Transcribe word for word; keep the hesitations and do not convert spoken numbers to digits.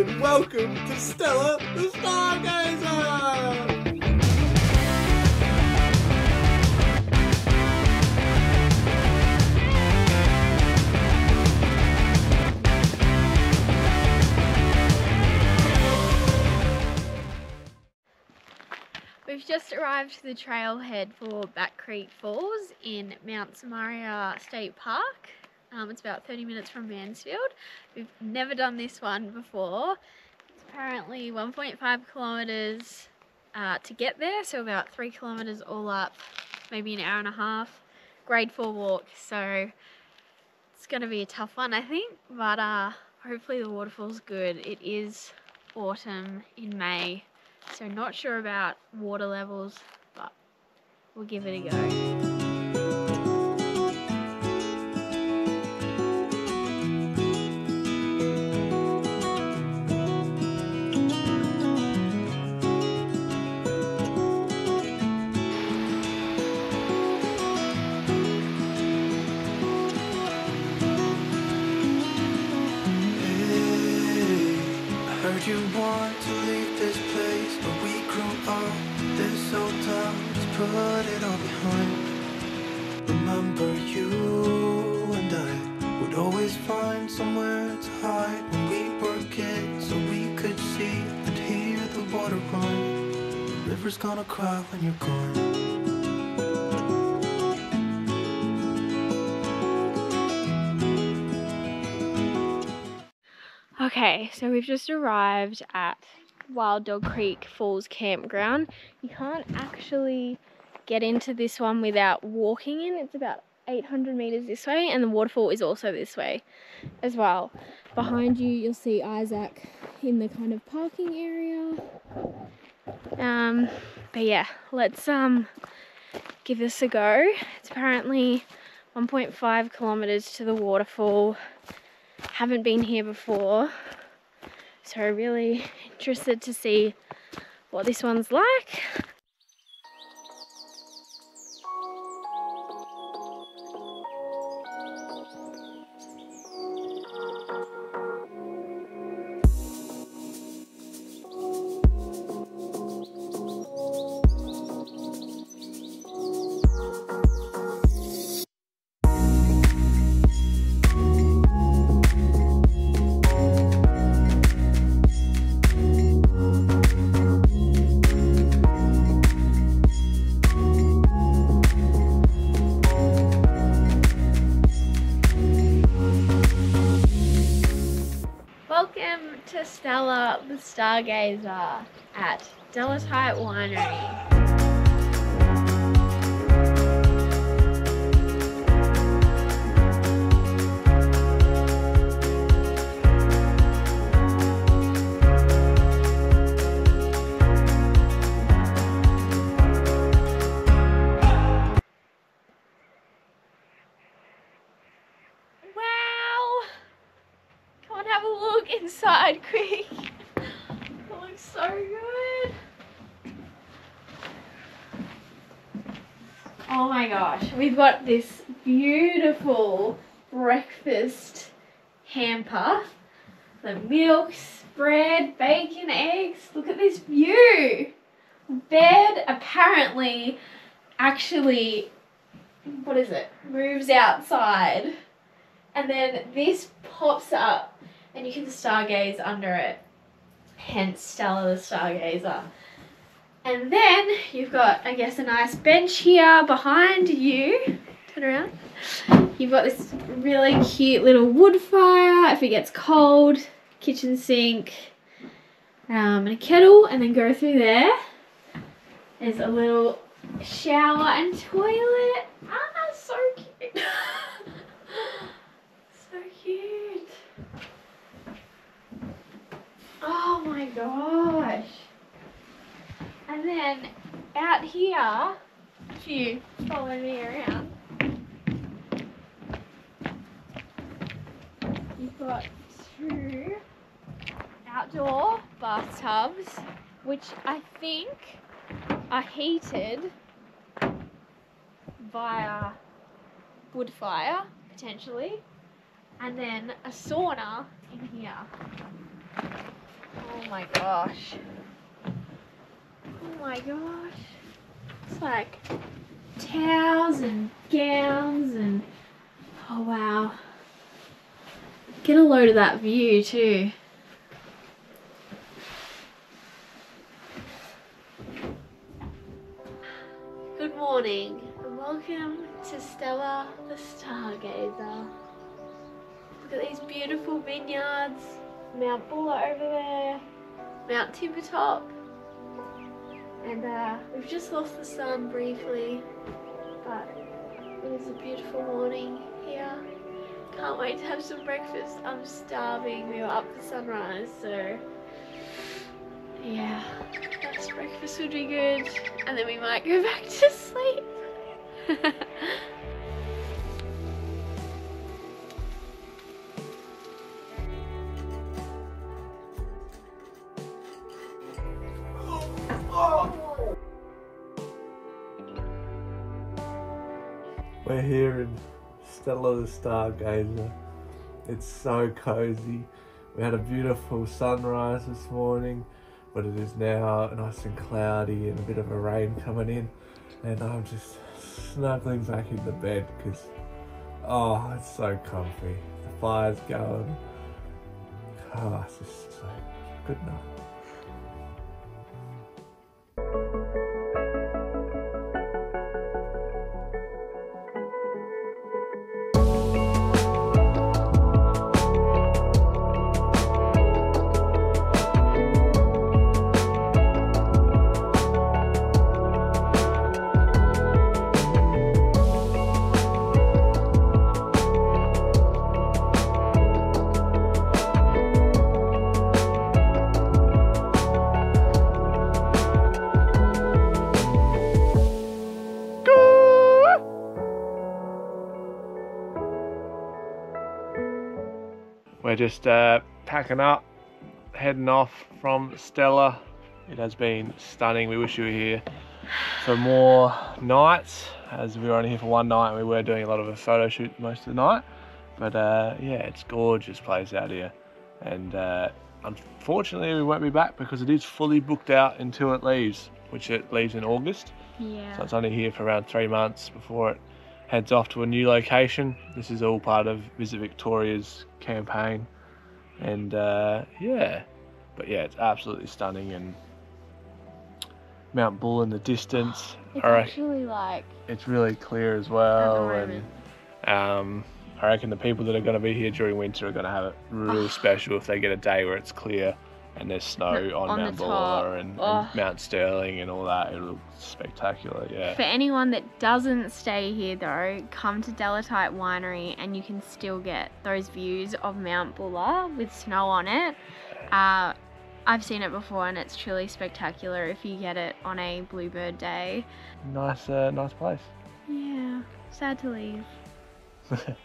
and welcome to Stella the Stargazer! We've just arrived to the trailhead for Back Creek Falls in Mount Samaria State Park. Um, it's about thirty minutes from Mansfield. We've never done this one before. It's apparently one point five kilometres uh, to get there, so about three kilometres all up, maybe an hour and a half. Grade four walk, so it's going to be a tough one I think, but uh, hopefully the waterfall's good. It is autumn in May. So not sure about water levels, but we'll give it a go. River's gonna cry when you're gone. Okay, so we've just arrived at Wild Dog Creek Falls Campground. You can't actually get into this one without walking in. It's about eight hundred meters this way, and the waterfall is also this way as well. Behind you, you'll see Isaac in the kind of parking area. Um, but yeah, let's um, give this a go. It's apparently one point five kilometers to the waterfall. Haven't been here before, so really interested to see what this one's like. Stella the Stargazer at Delatite Winery. Side creek. It looks so good. Oh my gosh, we've got this beautiful breakfast hamper. The milks, bread, bacon, eggs. Look at this view. Bed apparently actually, what is it? Moves outside and then this pops up. And you can stargaze under it, hence Stella the Stargazer. And then you've got, I guess, a nice bench here behind you. Turn around. You've got this really cute little wood fire if it gets cold, kitchen sink, um, and a kettle, and then go through there. There's a little shower and toilet. Ah, so cute. Oh my gosh. And then out here, if you follow me around, you've got two outdoor bathtubs, which I think are heated via wood fire, potentially, and then a sauna in here. Oh my gosh. Oh my gosh. It's like towels and gowns and oh wow. Get a load of that view too. Good morning and welcome to Stella the Stargazer. Look at these beautiful vineyards. Mount Buller over there, Mount Timbertop, and uh, we've just lost the sun briefly, but it is a beautiful morning here. Can't wait to have some breakfast. I'm starving. We were up for sunrise, so yeah, that's breakfast would be good, and then we might go back to sleep. We're here in Stella the Stargazer. It's so cozy. We had a beautiful sunrise this morning, but it is now nice and cloudy and a bit of a rain coming in, and I'm just snuggling back in the bed because, oh, it's so comfy. The fire's going. Oh, it's just so good night. We're just uh, packing up, heading off from Stella. It has been stunning. We wish you were here for more nights, as we were only here for one night and we were doing a lot of a photo shoot most of the night. But uh, yeah, it's gorgeous place out here. And uh, unfortunately we won't be back because it is fully booked out until it leaves, which it leaves in August. Yeah. So it's only here for around three months before it heads off to a new location. This is all part of Visit Victoria's campaign, and uh, yeah, but yeah, it's absolutely stunning. And Mount Bull in the distance. It's I actually like it's really clear as well, and um, I reckon the people that are going to be here during winter are going to have it real oh. special if they get a day where it's clear and there's snow on, on Mount Buller and, oh. and Mount Sterling and all that. It looks spectacular, yeah. For anyone that doesn't stay here though, come to Delatite Winery and you can still get those views of Mount Buller with snow on it. Uh, I've seen it before and it's truly spectacular if you get it on a bluebird day. Nice, uh, nice place. Yeah, sad to leave.